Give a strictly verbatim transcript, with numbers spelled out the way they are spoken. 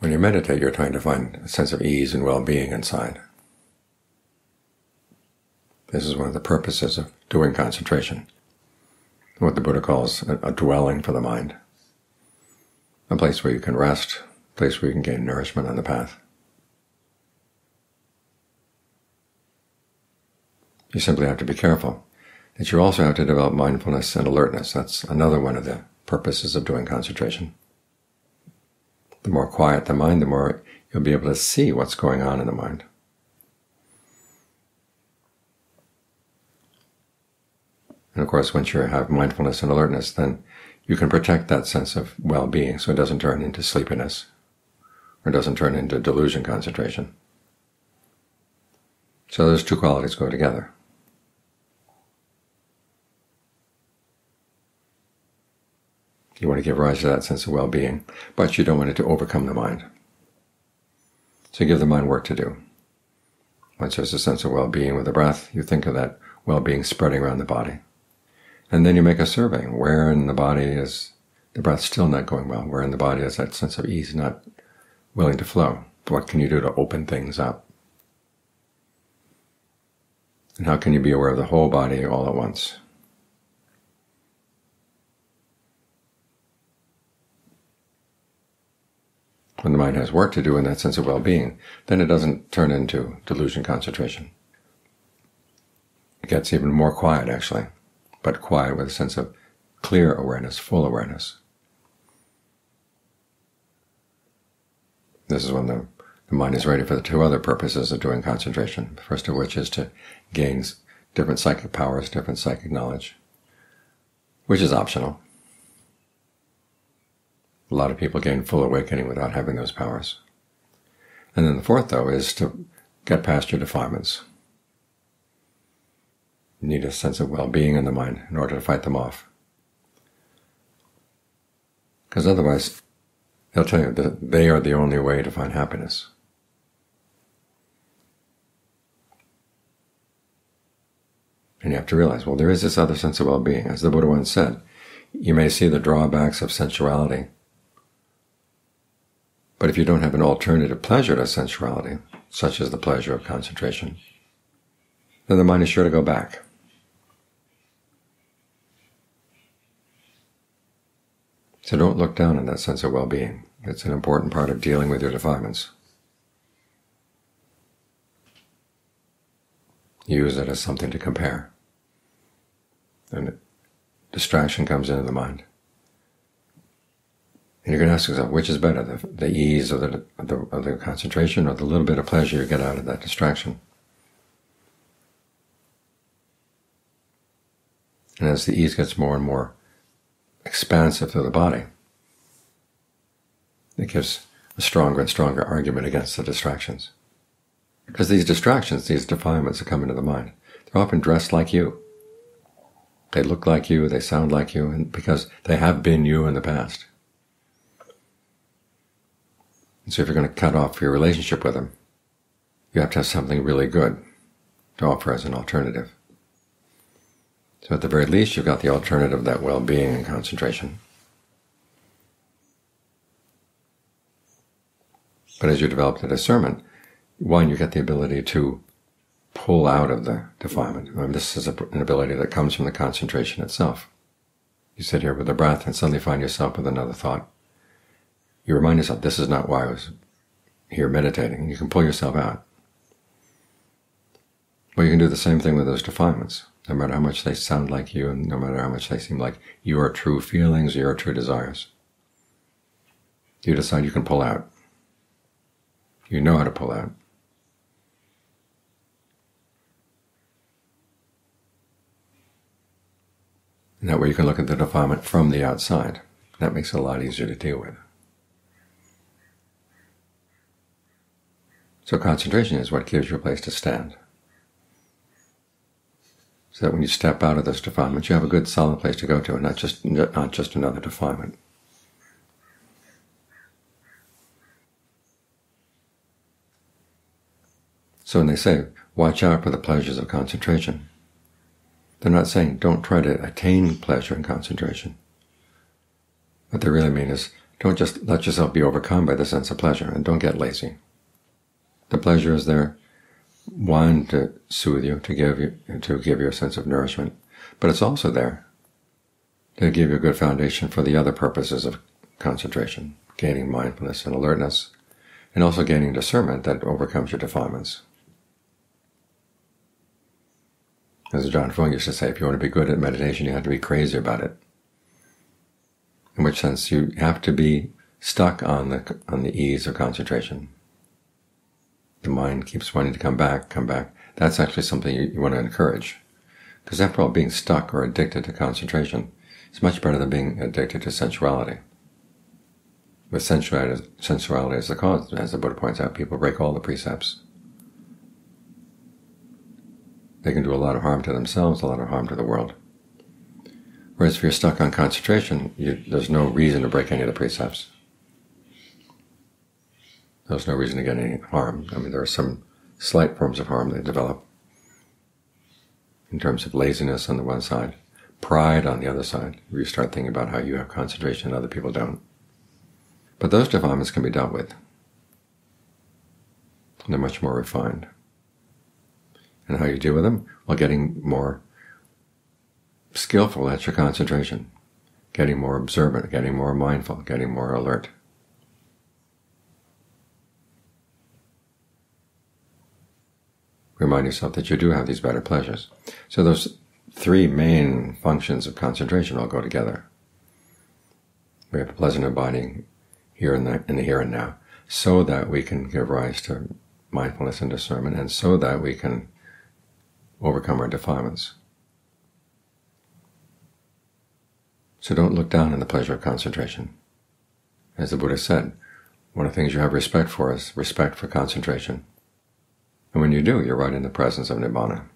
When you meditate, you're trying to find a sense of ease and well-being inside. This is one of the purposes of doing concentration, what the Buddha calls a, a dwelling for the mind, a place where you can rest, a place where you can gain nourishment on the path. You simply have to be careful that you also have to develop mindfulness and alertness. That's another one of the purposes of doing concentration. The more quiet the mind, the more you'll be able to see what's going on in the mind. And of course, once you have mindfulness and alertness, then you can protect that sense of well-being so it doesn't turn into sleepiness or doesn't turn into delusion concentration. So those two qualities go together. You want to give rise to that sense of well-being, but you don't want it to overcome the mind. So you give the mind work to do. Once there's a sense of well-being with the breath, you think of that well-being spreading around the body. And then you make a survey. Where in the body is the breath still not going well? Where in the body is that sense of ease not willing to flow? What can you do to open things up? And how can you be aware of the whole body all at once? When the mind has work to do in that sense of well-being, then it doesn't turn into delusion concentration. It gets even more quiet, actually, but quiet with a sense of clear awareness, full awareness. This is when the, the mind is ready for the two other purposes of doing concentration, the first of which is to gain different psychic powers, different psychic knowledge, which is optional. A lot of people gain full awakening without having those powers. And then the fourth, though, is to get past your defilements. You need a sense of well-being in the mind in order to fight them off. Because otherwise, they'll tell you that they are the only way to find happiness. And you have to realize, well, there is this other sense of well-being. As the Buddha once said, you may see the drawbacks of sensuality, but if you don't have an alternative pleasure to sensuality, such as the pleasure of concentration, then the mind is sure to go back. So don't look down on that sense of well-being. It's an important part of dealing with your defilements. Use it as something to compare. And distraction comes into the mind. And you can ask yourself, which is better, the, the ease of the, the, of the concentration or the little bit of pleasure you get out of that distraction? And as the ease gets more and more expansive through the body, it gives a stronger and stronger argument against the distractions. Because these distractions, these defilements that come into the mind, they're often dressed like you. They look like you, they sound like you, and because they have been you in the past. And so if you're going to cut off your relationship with them, you have to have something really good to offer as an alternative. So at the very least, you've got the alternative of that well-being and concentration. But as you develop the discernment, one, you get the ability to pull out of the defilement. I mean, this is an ability that comes from the concentration itself. You sit here with the breath and suddenly find yourself with another thought. You remind yourself, this is not why I was here meditating. You can pull yourself out. Well, you can do the same thing with those defilements. No matter how much they sound like you, and no matter how much they seem like your true feelings, your true desires, you decide you can pull out. You know how to pull out. And that way you can look at the defilement from the outside. That makes it a lot easier to deal with. So concentration is what gives you a place to stand, so that when you step out of this defilement, you have a good, solid place to go to, and not just not just another defilement. So when they say, watch out for the pleasures of concentration, they're not saying don't try to attain pleasure in concentration. What they really mean is Don't just let yourself be overcome by the sense of pleasure, and don't get lazy. The pleasure is there, one, to soothe you, to give you, to give you a sense of nourishment, but it's also there to give you a good foundation for the other purposes of concentration, gaining mindfulness and alertness, and also gaining discernment that overcomes your defilements. As John Fung used to say, if you want to be good at meditation, you have to be crazy about it. In which sense, you have to be stuck on the on the ease of concentration. The mind keeps wanting to come back, come back. That's actually something you, you want to encourage, because after all, being stuck or addicted to concentration is much better than being addicted to sensuality. With sensuality, sensuality is the cause, as the Buddha points out, people break all the precepts. They can do a lot of harm to themselves, a lot of harm to the world. Whereas if you're stuck on concentration, you, there's no reason to break any of the precepts. There's no reason to get any harm. I mean, there are some slight forms of harm that develop in terms of laziness on the one side, pride on the other side, where you start thinking about how you have concentration and other people don't. But those defilements can be dealt with. They're much more refined. And how you deal with them? Well, getting more skillful at your concentration, getting more observant, getting more mindful, getting more alert. Remind yourself that you do have these better pleasures. So those three main functions of concentration all go together. We have a pleasant abiding here in the, in the here and now, so that we can give rise to mindfulness and discernment, and so that we can overcome our defilements. So don't look down on the pleasure of concentration. As the Buddha said, one of the things you have respect for is respect for concentration. And when you do, you're right in the presence of Nibbana.